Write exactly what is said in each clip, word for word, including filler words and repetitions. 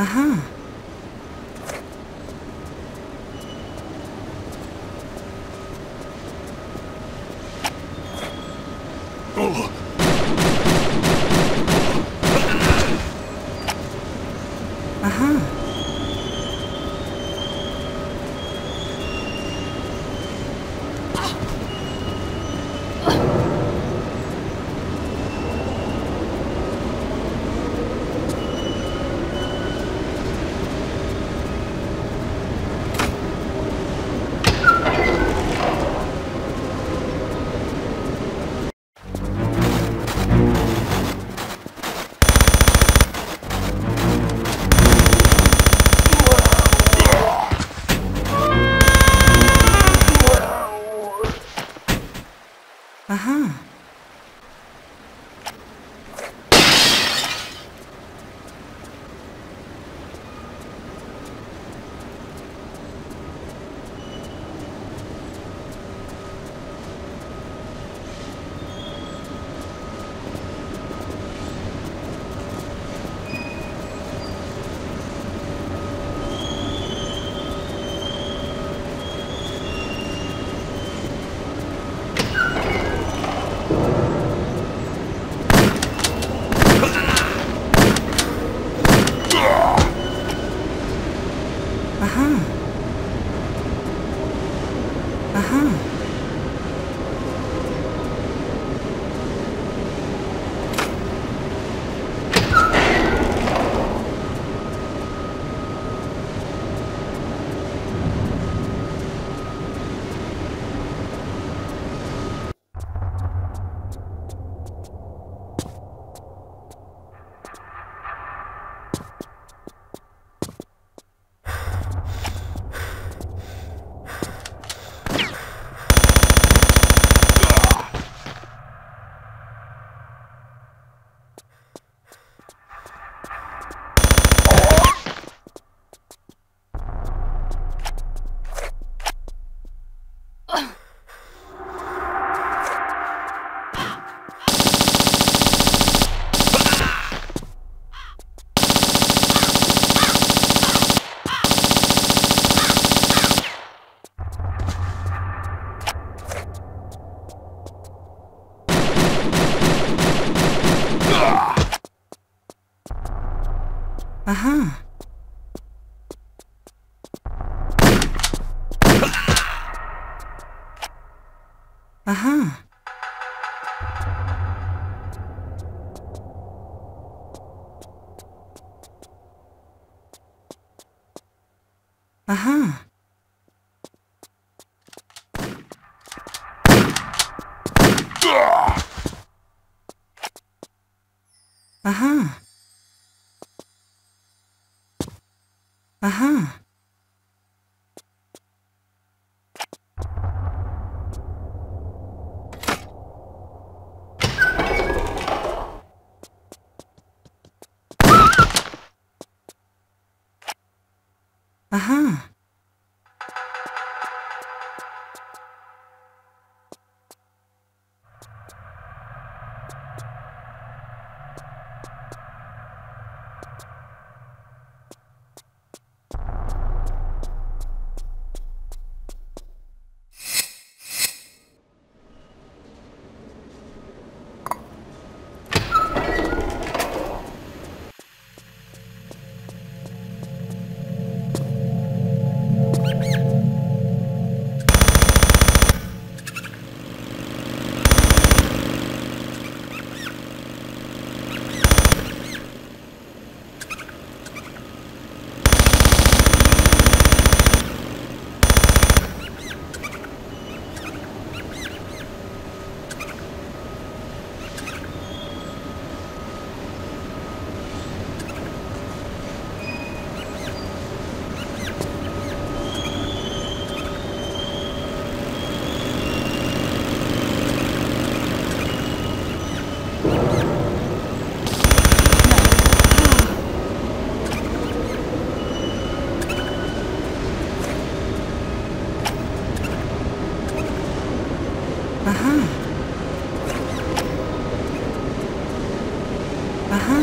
Aha. Oh. Aha. Aha. Aha. Aha. Aha. Aha. Aha. Aha. Aha. Aha. Aha.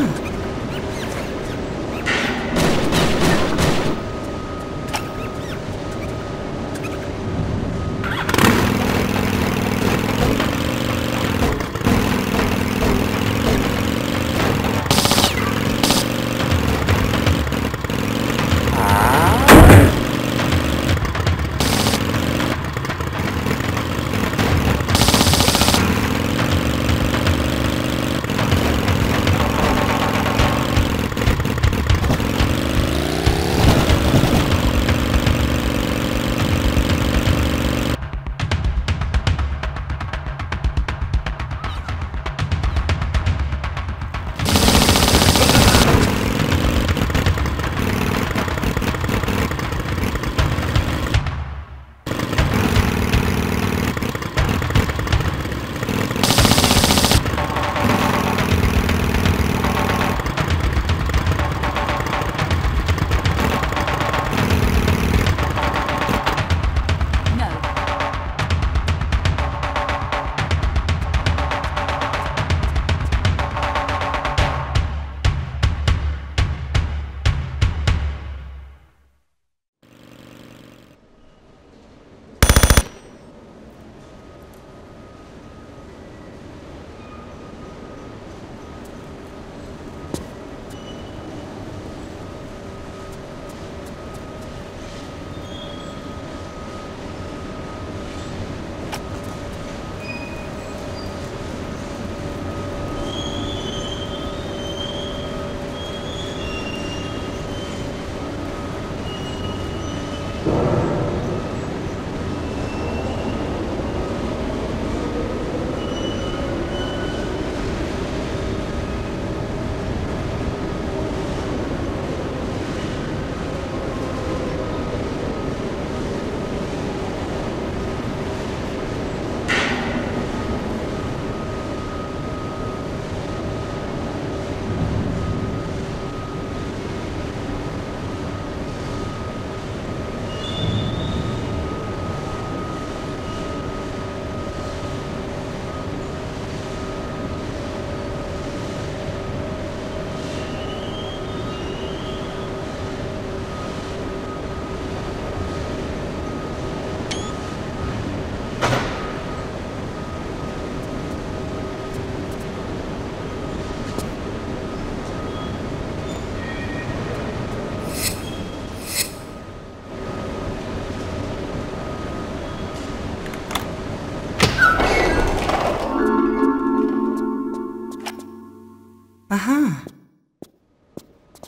Aha.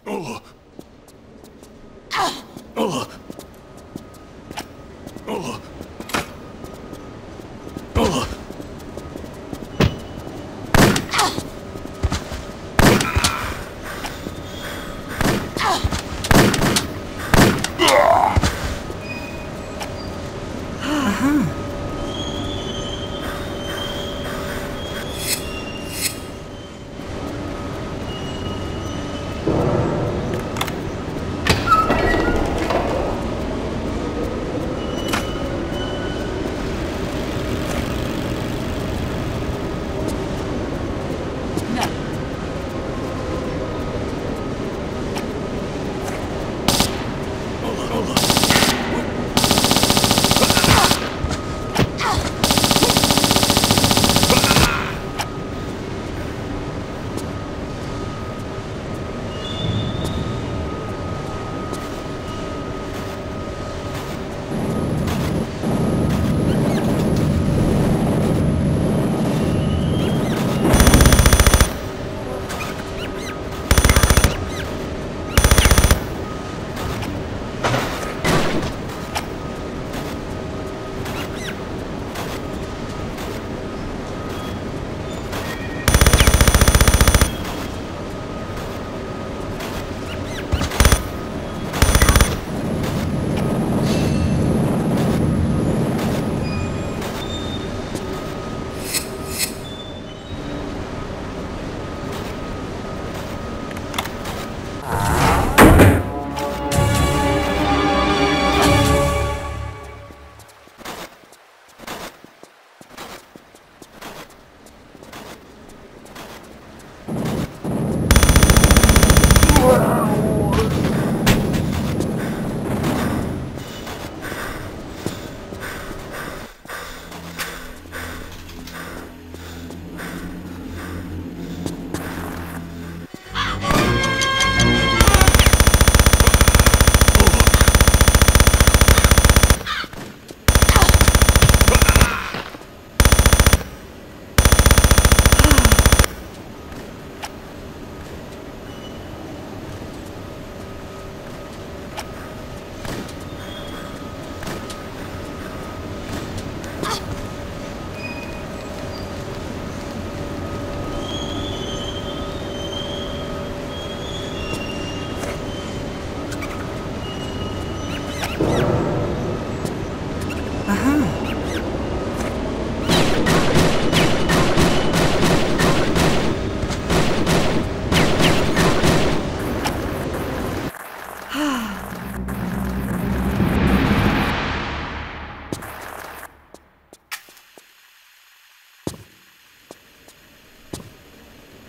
Oh. Ah. Oh. Oh. Oh.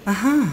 Aha.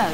No.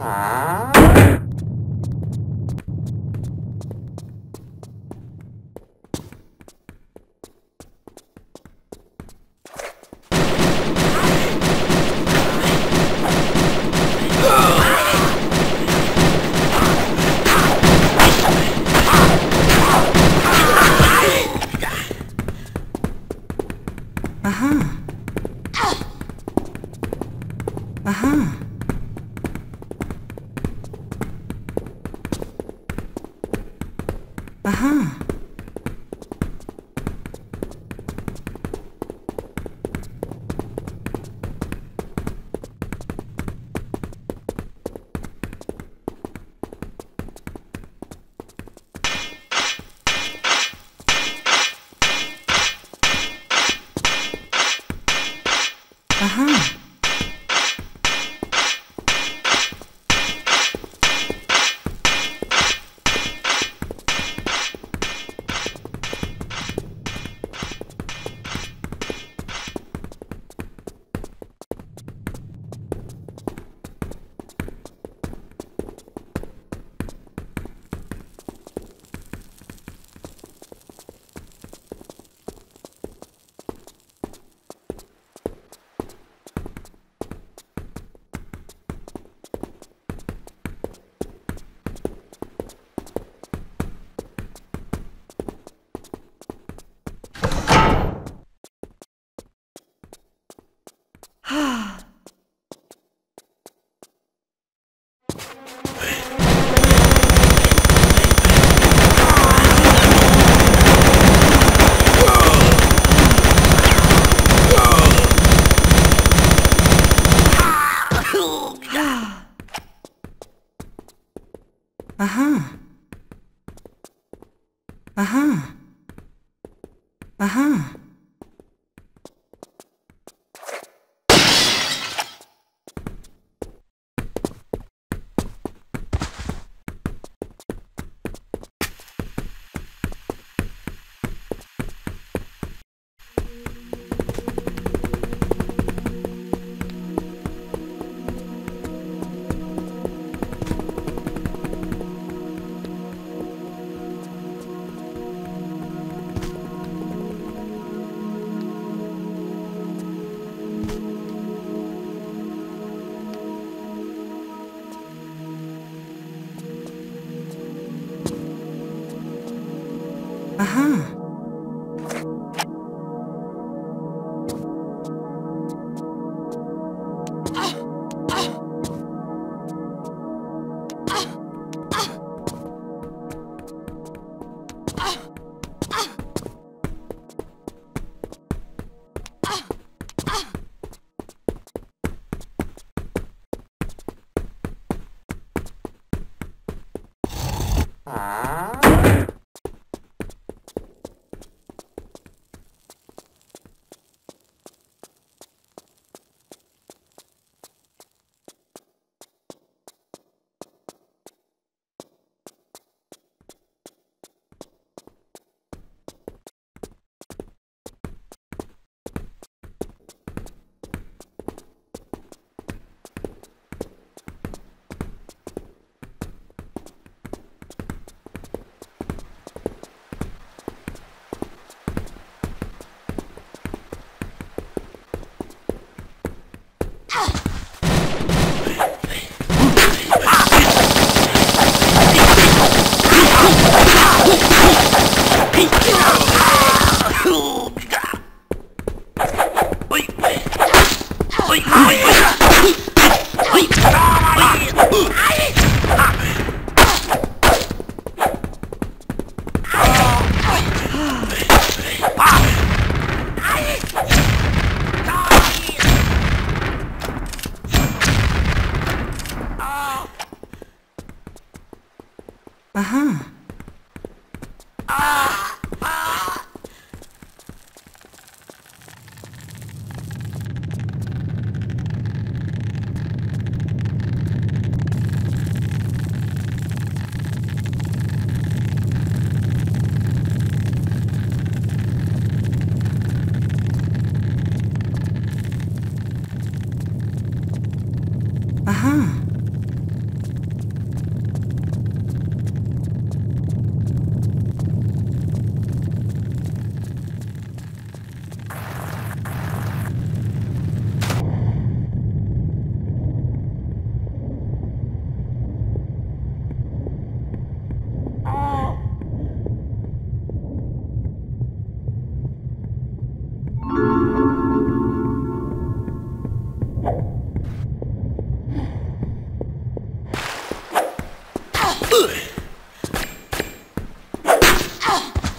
Uh-huh.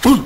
Uh-huh.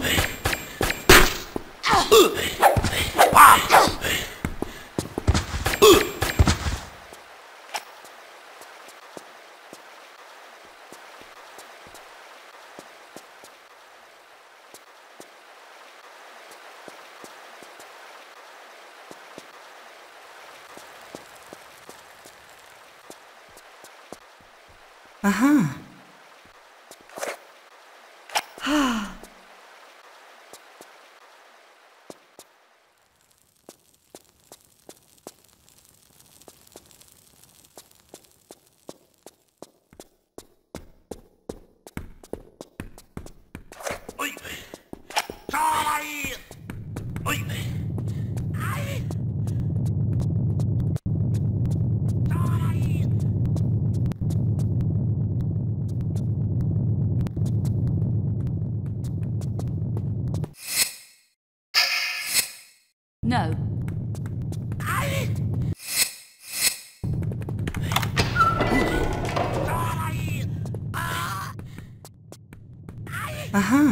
No. Uh-huh.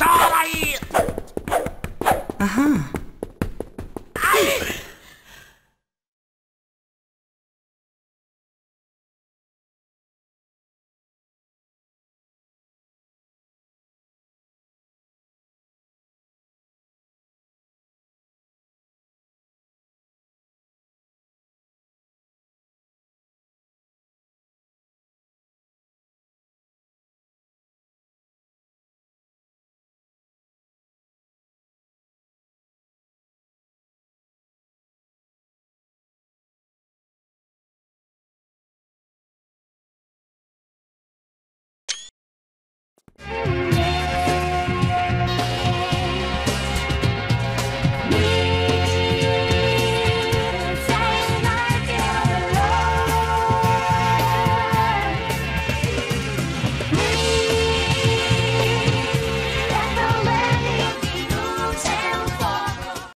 Uh-huh. Uh-huh.